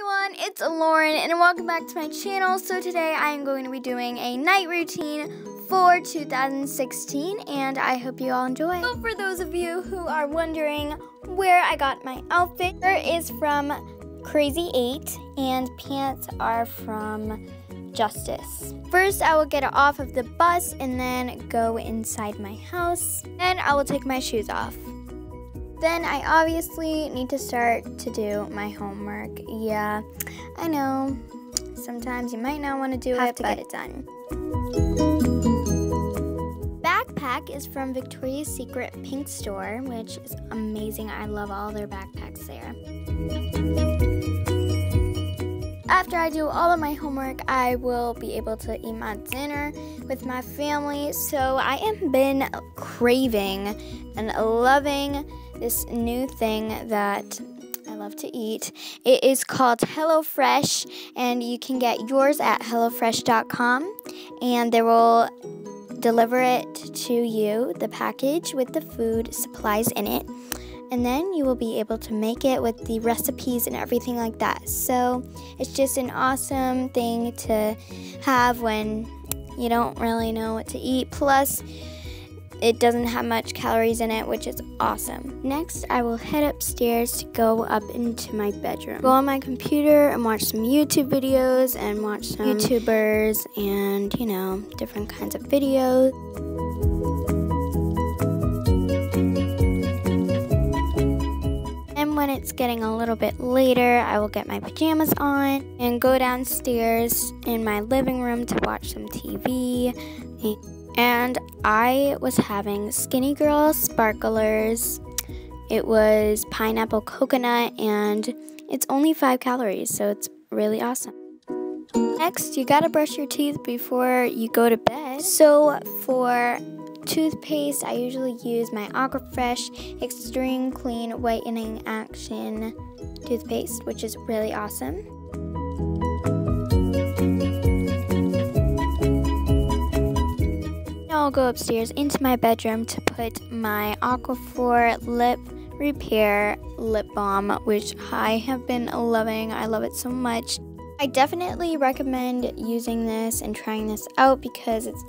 everyone, it's Lauren and welcome back to my channel. So today I am going to be doing a night routine for 2016 and I hope you all enjoy. So for those of you who are wondering where I got my outfit, shirt is from Crazy Eight and pants are from Justice. First I will get it off of the bus and then go inside my house. Then I will take my shoes off. Then I obviously need to start to do my homework. Yeah, I know. Sometimes you might not want to do it, but get it done. Backpack is from Victoria's Secret Pink Store, which is amazing. I love all their backpacks there. After I do all of my homework, I will be able to eat my dinner with my family. So I have been craving and loving this new thing that I love to eat. It is called HelloFresh, and you can get yours at HelloFresh.com, and they will deliver it to you, the package with the food supplies in it. And then you will be able to make it with the recipes and everything like that. So it's just an awesome thing to have when you don't really know what to eat. Plus, it doesn't have much calories in it, which is awesome. Next, I will head upstairs to go up into my bedroom. Go on my computer and watch some YouTube videos and watch some YouTubers and, you know, different kinds of videos. And when it's getting a little bit later, I will get my pajamas on and go downstairs in my living room to watch some TV. And I was having Skinnygirl Sparklers. It was pineapple coconut and it's only 5 calories, so it's really awesome. Next, you gotta brush your teeth before you go to bed. So for toothpaste, I usually use my Aquafresh Extreme Clean Whitening Action toothpaste, which is really awesome. I'll go upstairs into my bedroom to put my Aquaphor Lip Repair Lip Balm, which I have been loving. I love it so much. I definitely recommend using this and trying this out because it's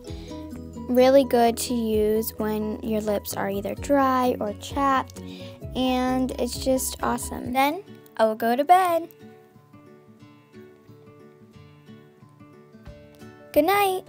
really good to use when your lips are either dry or chapped, and it's just awesome. Then I will go to bed. Good night.